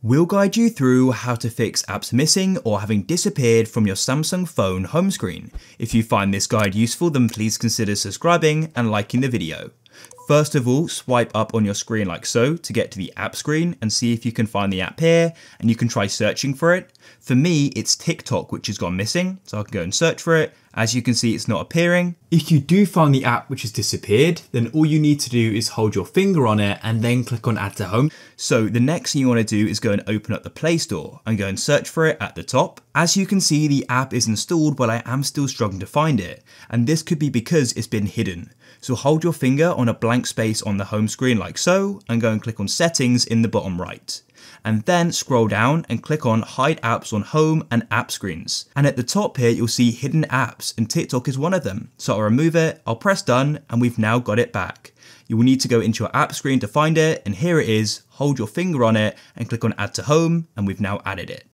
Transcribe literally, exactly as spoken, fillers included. We'll guide you through how to fix apps missing or having disappeared from your Samsung phone home screen. If you find this guide useful, then please consider subscribing and liking the video. First of all, swipe up on your screen like so to get to the app screen and see if you can find the app here, and you can try searching for it. For me, it's TikTok, which has gone missing, so I can go and search for it. As you can see, it's not appearing. If you do find the app which has disappeared, then all you need to do is hold your finger on it and then click on Add to Home. So the next thing you want to do is go and open up the Play Store and go and search for it at the top. As you can see, the app is installed, but I am still struggling to find it. And this could be because it's been hidden. So hold your finger on a blank space on the home screen like so, and go and click on Settings in the bottom right. And then scroll down and click on Hide Apps on Home and App Screens. And at the top here, you'll see hidden apps, and TikTok is one of them. So I'll remove it, I'll press done, and we've now got it back. You will need to go into your app screen to find it, and here it is. Hold your finger on it and click on Add to Home, and we've now added it.